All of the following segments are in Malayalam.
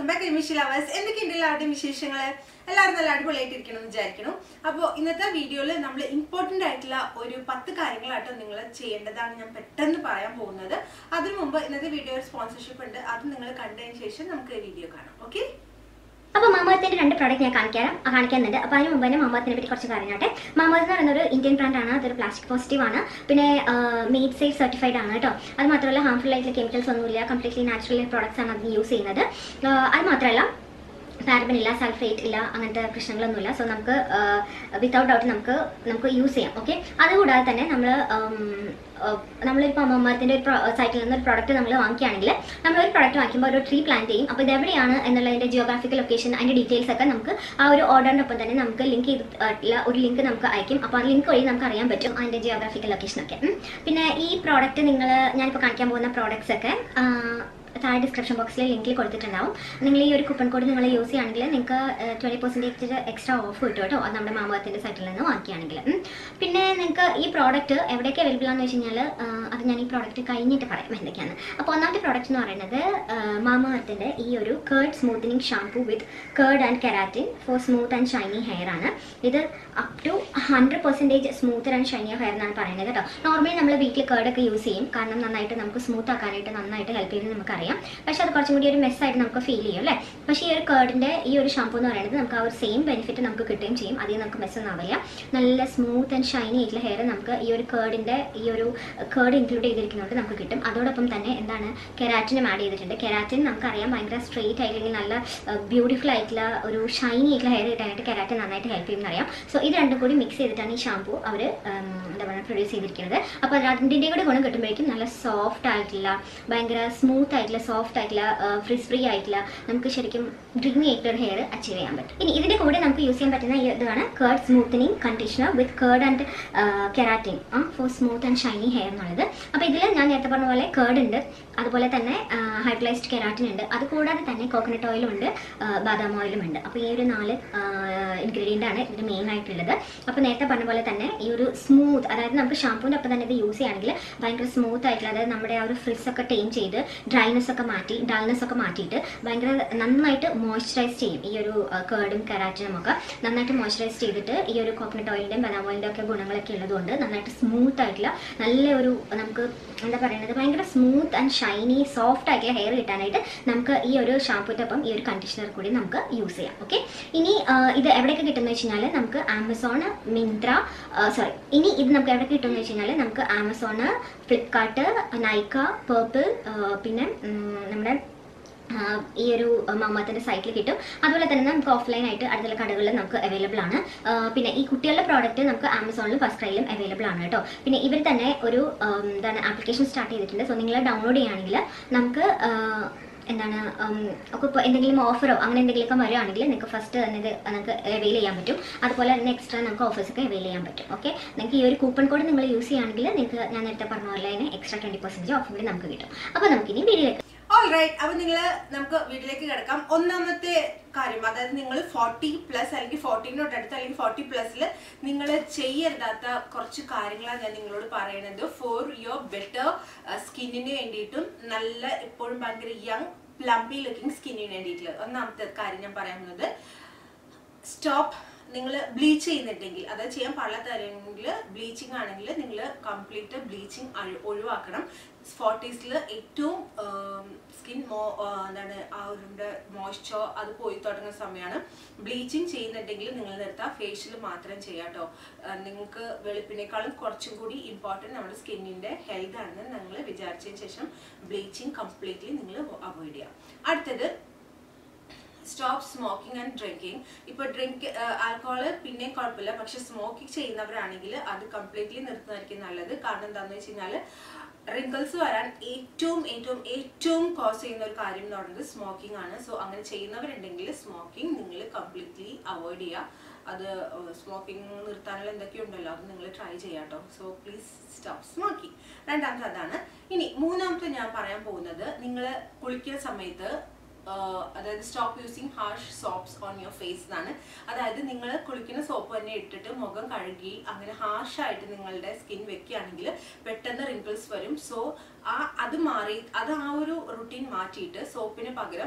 welcome back to Michelle Lovers. In this video, we will important video sponsorship video. Okay? Now, Mamaearth has two products. Mamaearth is Indian brand, plastic positive, made safe certified. That is harmful chemicals, completely natural products. Paraben illa, sulfate illa, angante prashnagalonnulla, so namukku without doubt namukku use cheyam, okay. Adukudaye thanne nammal ipo Mamaearthinte oru site il ninnu oru product nammal vaangiyanengile nammal oru product vaangumbol oru tree plant cheyum. Appo idu evadeyanu ennalladinte geographical location and details okka namukku aa oru order oppam thanne namukku link cheyidilla oru link namukku aikum. Appo aa link vadi namukku ariyan pattum adinte geographical location okke. Pinne ee product ningal njan ipo kanikkan povuna products okke in the description box. Link click on the coupon code and use 20% extra off on the Mamaearth site. This product is available on the product. The product is Mamaearth curd smoothing shampoo with curd and keratin for smooth and shiny hair. This is up to 100% smooth and shiny hair. Normally, we use curd because it's smooth and help. But that's why we mess side feel like this curd and shampoo the same benefit mess smooth and shiny hair curd included keratin keratin straight beautiful shiny hair keratin so this mix shampoo produce soft smooth soft frizz free आइटला, नमक शरीके dreamy आइटलर hair अच्छे रहें आंबट। इन इधर कोडे नमक use करने पड़ना ये दवाना curd smoothing conditioner with curd and keratin for smooth and shiny hair नाले द। अब इधर ना नेट अपनों वाले curd इंडर, आदो बोले तन्ने hydrolyzed keratin इंडर, आदो कोडा द तन्ने coconut oil इंडर, बादाम oil इंडर। अब ये वाले नाले ingredient आने इधर main आइटल द। अपन नेट अपनों वाले तन्ने ये वाले smooth, अराध नमक shampoo न अपन तन्ने द use आने के लिए, बाइंगर smooth आइटल द, नम्बरे आवर frizz का tame चेदर, dryness ഒക്കെ മാറ്റി ഡൾനെസ് ഒക്കെ മാറ്റിയിട്ട് ഭയങ്കര നന്നായിട്ട് മോയ്സ്ചറൈസ് ചെയ്യും ഈ ഒരു കർഡും കെരാറ്റിനും ഒക്കെ നന്നായിട്ട് മോയ്സ്ചറൈസ് ചെയ്തിട്ട് ഈ ഒരു കോക്കനട്ട് ഓയിലിന്റെയും ബനാന ഓയിലിന്റെയും ഒക്കെ ഗുണങ്ങളൊക്കെ ഉള്ളതുകൊണ്ട് നന്നായിട്ട് സ്മൂത്ത് ആയിട്ടുള്ള നല്ല ഒരു നമുക്ക് എന്താ പറയുന്നത് ഭയങ്കര സ്മൂത്ത് ആൻഡ് ഷൈനി സോഫ്റ്റ് ആയിട്ടുള്ള ഹെയർ കിട്ടാനായിട്ട് നമുക്ക് ഈ ഒരു ഷാംപൂടൊപ്പം ഈ ഒരു കണ്ടീഷണർ കൂടി നമുക്ക് യൂസ് ചെയ്യാം ഓക്കേ. ഇനി ഇത് എവിടെയൊക്കെ കിട്ടുമെന്ന് വെച്ചാൽ നമുക്ക് ആമസോൺ മിന്ത്ര സോറി ഇനി ഇത് നമുക്ക് എവിടെ കിട്ടുമെന്ന് വെച്ചാൽ നമുക്ക് ആമസോൺ ഫ്ലിപ്കാർട്ട് നൈക്ക പർപ്പിൾ പിന്നെ നമ്മുടെ ഈ ഒരു മാമാത്തിന്റെ സൈറ്റിൽ കിട്ടും. അതുപോലെ തന്നെ നമുക്ക് ഓഫ്ലൈൻ ആയിട്ട് അടുത്തുള്ള കടകളിൽ നമുക്ക് അവൈലബിൾ ആണ്. പിന്നെ ഈ കുട്ടികളുടെ പ്രോഡക്റ്റ് നമുക്ക് ആമസോണിലും ഫസ്റ്റ് ക്രൈയിലും അവൈലബിൾ ആണ് കേട്ടോ. പിന്നെ ഇവർ തന്നെ ഒരു എന്താണ് ആപ്ലിക്കേഷൻ സ്റ്റാർട്ട് ചെയ്തിട്ടുണ്ട്. സോ നിങ്ങൾ ഡൗൺലോഡ് ചെയ്യുകയാണെങ്കിൽ നമുക്ക് offer first extra offers okay coupon code use extra 20% off. All right, now we will video. If 40 plus you can do for your better skin and young plumpy looking skin and stop bleaching. That's bleaching complete bleaching 40s skin moisture bleaching facial important skin health bleaching completely avoid. Stop smoking and drinking. If you drink alcohol, pinne kodapilla, but smoking cheyyunnavaranengil adu completely nirthanarikkum nallathu. Kaaranam endannu vechannal wrinkles varan ഏറ്റവും cause cheyyunna oru karyam ennu parayunnathu smoking aanu. So angane cheyyunnavarundengil smoking ningal completely avoid cheya. Adu smoking nirthanal endakku undallo adu ningal try cheyato. So please stop smoking. Randamathe adana. Ini moonamathe njan parayan povunnathu ningal kulikkunna samayathe Then stop using harsh soaps on your face. That is, you apply soap and harsh skin better wrinkles. So, that routine soap in a mild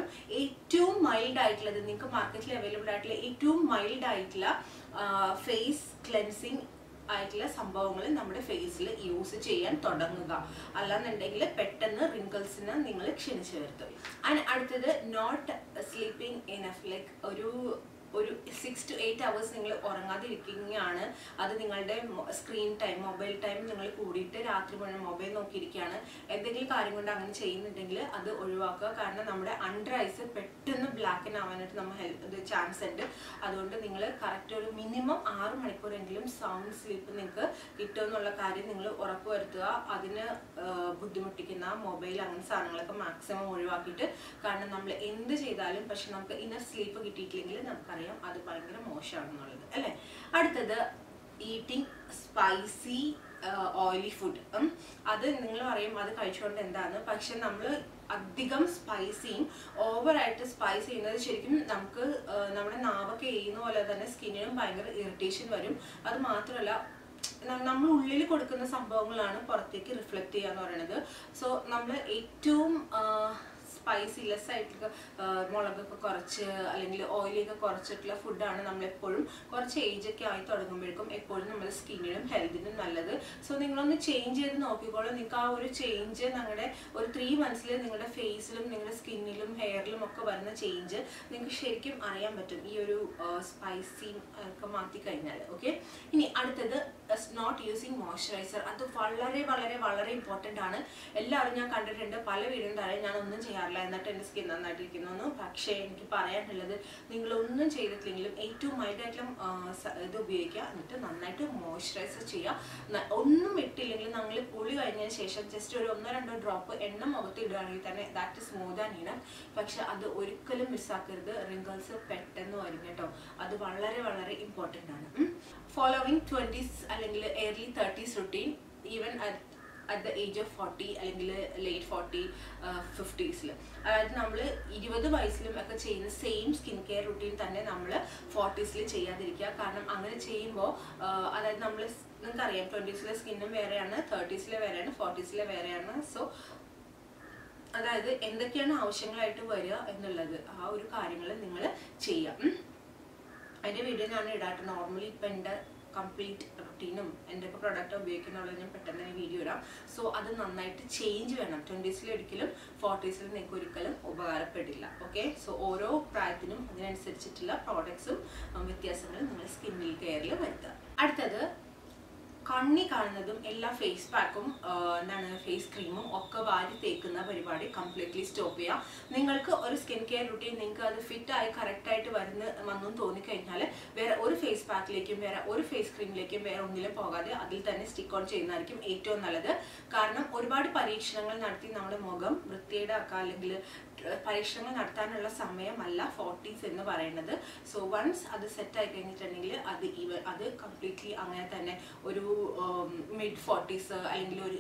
market available mild face cleansing. സംഭവങ്ങൾ നമ്മുടെ ഫേസിൽ യൂസ് ചെയ്യാൻ തുടങ്ങുക അല്ലാന്നുണ്ടെങ്കിൽ പെട്ടെന്ന് റിങ്കിൾസിനെ നിങ്ങൾ ക്ഷീണിച്ചു വരുത്തും. ആൻഡ് അടുത്തത് നോട്ട് സ്ലീപ്പിംഗ് ഇനഫ് ലൈക്ക് ഒരു 6 to 8 hours നിങ്ങൾ ഉറങ്ങാതിരിക്കുകയാണ് അത് നിങ്ങളുടെ സ്ക്രീൻ ടൈം മൊബൈൽ ടൈം നിങ്ങൾ കൂടിയിട്ട് രാത്രി മുഴുവൻ മൊബൈൽ നോക്കിയിരിക്കുകയാണ് എന്തെങ്കിലും കാര്യം കൊണ്ട് അങ്ങനെ ചെയ്യുന്നുണ്ടെങ്കിൽ അത് ഒഴിവാക്കുക കാരണം നമ്മുടെ അണ്ടർ ഐസ് പെട്ടെന്ന് ബ്ലാക്കൻ ആവാനായിട്ട് നമുക്ക് ചാൻസ് ഉണ്ട് അതുകൊണ്ട് നിങ്ങൾ കറക്റ്റ് ഒരു മിനിമം 6 മണിക്കൂറെങ്കിലും സൗണ്ട് സ്ലീപ്പ് നിങ്ങൾക്ക് കിട്ടുമെന്നുള്ള കാര്യം നിങ്ങൾ ഉറപ്പുവരുത്തുക അതിന് ബുദ്ധിമുട്ടിക്കുന്ന മൊബൈൽ അങ്ങനെ സാധനങ്ങളൊക്കെ മാക്സിമം ഒഴിവാക്കിയിട്ട് കാരണം നമ്മൾ എന്ത് ചെയ്താലും പക്ഷെ നമുക്ക് ഇനഫ് സ്ലീപ്പ് കിട്ടിയിട്ടില്ലെങ്കിൽ നമുക്ക് അത് ഭയങ്കര മോശമാണെന്നുള്ളത് അല്ലേ. അടുത്തത് ഈറ്റിംഗ് സ്പൈസി ഓയിലി ഫുഡ് അത് നിങ്ങൾ പറയും അത് കഴിച്ചുകൊണ്ട് എന്താണ് പക്ഷെ നമ്മൾ അധികം സ്പൈസിയും ഓവറായിട്ട് സ്പൈസ് ചെയ്യുന്നത് ശരിക്കും നമുക്ക് നമ്മുടെ നാവൊക്കെ ചെയ്യുന്ന പോലെ തന്നെ സ്കിന്നിനും ഭയങ്കര ഇറിറ്റേഷൻ വരും. അത് മാത്രമല്ല നമ്മൾ ഉള്ളിൽ കൊടുക്കുന്ന സംഭവങ്ങളാണ് പുറത്തേക്ക് റിഫ്ലക്റ്റ് ചെയ്യുക എന്ന് പറയുന്നത്. സോ നമ്മൾ ഏറ്റവും spicy less ആയിട്ടുള്ള മുളകൊക്കെ കുറച്ച് അല്ലെങ്കിൽ ഓയിലൊക്കെ കുറച്ചിട്ടുള്ള ഫുഡാണ് നമ്മളെപ്പോഴും കുറച്ച് ഏജൊക്കെ ആയി തുടങ്ങുമ്പോഴേക്കും എപ്പോഴും നമ്മുടെ സ്കിന്നിനും ഹെൽത്തിനും നല്ലത്. സോ നിങ്ങളൊന്ന് ചേഞ്ച് ചെയ്ത് നോക്കിക്കോളൂ. നിങ്ങൾക്ക് ആ ഒരു ചേഞ്ച് നിങ്ങളുടെ ഒരു 3 months നിങ്ങളുടെ ഫേസിലും നിങ്ങളുടെ സ്കിന്നിലും ഹെയറിലും ഒക്കെ വരുന്ന ചേഞ്ച് നിങ്ങൾക്ക് ശരിക്കും അറിയാൻ പറ്റും ഈ ഒരു സ്പൈസി ഒക്കെ മാറ്റി കഴിഞ്ഞാൽ. ഓക്കെ, ഇനി അടുത്തത് നോട്ട് യൂസിങ് മോയ്സ്ചറൈസർ. അത് വളരെ വളരെ വളരെ ഇമ്പോർട്ടൻ്റ് ആണ്. എല്ലാവരും ഞാൻ കണ്ടിട്ടുണ്ട് പല വീടും താഴെ ഞാനൊന്നും ചെയ്യാറില്ല എന്നിട്ട് എൻ്റെ സ്കിൻ നന്നായിട്ടിരിക്കുന്നു. പക്ഷേ എനിക്ക് പറയാനുള്ളത് നിങ്ങളൊന്നും ചെയ്തിട്ടില്ലെങ്കിലും ഏറ്റവും മൈൽഡായിട്ടുള്ള ഇത് ഉപയോഗിക്കുക എന്നിട്ട് നന്നായിട്ട് മോയ്സ്ചറൈസർ ചെയ്യുക. ഒന്നും ഇട്ടില്ലെങ്കിൽ നമ്മൾ കുളി കഴിഞ്ഞതിന് ശേഷം ജസ്റ്റ് ഒരു 1-2 ഡ്രോപ്പ് എണ്ണ മുഖത്ത് ഇടുകയാണെങ്കിൽ തന്നെ that is more than enough. പക്ഷെ അത് ഒരിക്കലും മിസ്സാക്കരുത്. റിങ്കിൾസ് പെട്ടെന്ന് വരും കേട്ടോ. അത് വളരെ വളരെ ഇമ്പോർട്ടൻ്റ് ആണ്. ഫോളോവിങ് 20s അല്ലെങ്കിൽ early 30s routine even at the age of 40 അല്ലെങ്കിൽ late 40, 50s. അതായത് നമ്മൾ 20 വയസ്സിലും ഒക്കെ ചെയ്യുന്ന സെയിം സ്കിൻ കെയർ റുട്ടീൻ തന്നെ നമ്മൾ 40s ചെയ്യാതിരിക്കുക. കാരണം അങ്ങനെ ചെയ്യുമ്പോൾ അതായത് നമ്മൾ നിങ്ങൾക്കറിയാം 20s സ്കിന്നും വേറെയാണ് 30s വേറെയാണ് 40s വേറെയാണ്. സോ അതായത് എന്തൊക്കെയാണ് ആവശ്യങ്ങളായിട്ട് വരിക എന്നുള്ളത് ആ ഒരു കാര്യങ്ങൾ നിങ്ങൾ ചെയ്യാം. അതിൻ്റെ വീഡിയോ ഞാൻ ഇടാട്ടോ. നോർമലി ഇപ്പം എൻ്റെ കംപ്ലീറ്റ് റുട്ടീനും എന്തൊക്കെ പ്രോഡക്റ്റ് ഉപയോഗിക്കുന്നുള്ളത് ഞാൻ പെട്ടെന്ന് തന്നെ വീഡിയോ ഇടാം. സോ അത് നന്നായിട്ട് ചേഞ്ച് വേണം. 20s ഒരിക്കലും 40s നിങ്ങൾക്ക് ഒരിക്കലും ഉപകാരപ്പെടില്ല. ഓക്കെ, സോ ഓരോ പ്രായത്തിനും അതിനനുസരിച്ചിട്ടുള്ള പ്രോഡക്ട്സും വ്യത്യാസങ്ങളും നിങ്ങൾ സ്കിന്നിൽ കെയറിൽ വരുത്തുക. അടുത്തത് കണ്ണി കാണുന്നതും എല്ലാ ഫേസ് പാക്കും എന്താണ് ഫേസ് ക്രീമും ഒക്കെ വാരി തേക്കുന്ന പരിപാടി കംപ്ലീറ്റ്ലി സ്റ്റോപ്പ് ചെയ്യുക. നിങ്ങൾക്ക് ഒരു സ്കിൻ കെയർ റുട്ടീൻ നിങ്ങൾക്ക് അത് ഫിറ്റായി കറക്റ്റായിട്ട് വന്നു തോന്നിക്കഴിഞ്ഞാൽ വേറെ ഒരു ഫേസ് പാക്കിലേക്കും വേറെ ഒരു ഫേസ് ക്രീമിലേക്കും വേറെ ഒന്നിലും പോകാതെ അതിൽ തന്നെ സ്റ്റിക്ക് ഓൺ ചെയ്യുന്നതായിരിക്കും ഏറ്റവും നല്ലത്. കാരണം ഒരുപാട് പരീക്ഷണങ്ങൾ നടത്തി നമ്മുടെ മുഖം വൃത്തിയേടാക്കുക അല്ലെങ്കിൽ പരീക്ഷണങ്ങൾ നടത്താനുള്ള സമയമല്ല 40s എന്ന് പറയുന്നത്. സോ വൺസ് അത് സെറ്റായി കഴിഞ്ഞിട്ടുണ്ടെങ്കിൽ അത് കംപ്ലീറ്റ്ലി അങ്ങനെ തന്നെ ഒരു mid 40s അല്ലെങ്കിൽ ഒരു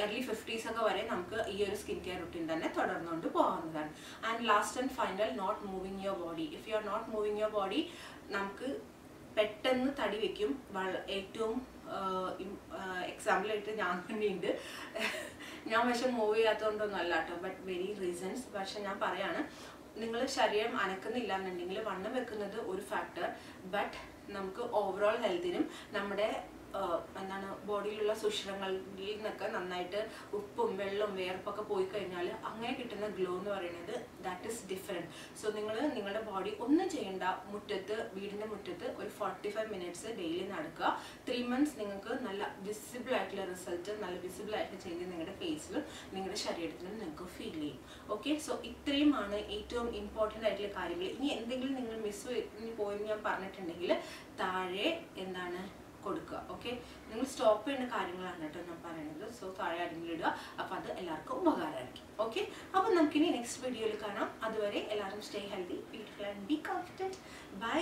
early 50s ഒക്കെ വരെ നമുക്ക് ഈ ഒരു സ്കിൻ കെയർ റുട്ടീൻ തന്നെ തുടർന്നുകൊണ്ട് പോകാവുന്നതാണ്. And last and final not moving your body. If you are not moving your body നമുക്ക് പെട്ടെന്ന് തടി വയ്ക്കും. ഏറ്റവും എക്സാമ്പിളായിട്ട് ഞാൻ തന്നെയുണ്ട്. ഞാൻ പക്ഷെ മൂവ് ചെയ്യാത്തതുകൊണ്ടൊന്നും അല്ല കേട്ടോ, ബട്ട് മെനി റീസൺസ്. പക്ഷെ ഞാൻ പറയാണ് നിങ്ങൾ ശരീരം അനക്കുന്നില്ല എന്നുണ്ടെങ്കിൽ വണ്ണം വെക്കുന്നത് ഒരു ഫാക്ടർ, ബട്ട് നമുക്ക് ഓവറോൾ ഹെൽത്തിനും നമ്മുടെ എന്താണ് ബോഡിയിലുള്ള സുഷിരങ്ങളിൽ നിന്നൊക്കെ നന്നായിട്ട് ഉപ്പും വെള്ളവും വേർപ്പൊക്കെ പോയി കഴിഞ്ഞാൽ അങ്ങനെ കിട്ടുന്ന ഗ്ലോ എന്ന് പറയുന്നത് ദാറ്റ് ഈസ് ഡിഫറെൻറ്റ്. സോ നിങ്ങൾ നിങ്ങളുടെ ബോഡി ഒന്നും ചെയ്യേണ്ട. വീടിൻ്റെ മുറ്റത്ത് ഒരു 45 minutes ഡെയിലി നടക്കുക. 3 months നിങ്ങൾക്ക് നല്ല വിസിബിൾ ആയിട്ടുള്ള റിസൾട്ട്, നല്ല വിസിബിൾ ആയിട്ടുള്ള ചേഞ്ച് നിങ്ങളുടെ ഫേസിലും നിങ്ങളുടെ ശരീരത്തിലും നിങ്ങൾക്ക് ഫീൽ ചെയ്യും. ഓക്കെ, സോ ഇത്രയുമാണ് ഏറ്റവും ഇമ്പോർട്ടൻ്റ് ആയിട്ടുള്ള കാര്യങ്ങൾ. ഇനി എന്തെങ്കിലും നിങ്ങൾ മിസ് പോയെന്ന് ഞാൻ പറഞ്ഞിട്ടുണ്ടെങ്കിൽ താഴെ എന്താണ് കൊടുക്കുക. ഓക്കെ, നിങ്ങൾ സ്റ്റോപ്പ് ചെയ്യേണ്ട കാര്യങ്ങളാണ് കേട്ടോ ഞാൻ പറയുന്നത്. സോ താഴെ ആരെങ്കിലും ഇടുക, അപ്പോൾ അത് എല്ലാവർക്കും ഉപകാരമായിരിക്കും. ഓക്കെ, അപ്പോൾ നമുക്കിനി നെക്സ്റ്റ് വീഡിയോയിൽ കാണാം. അതുവരെ എല്ലാവരും stay healthy, beautiful and be confident. By.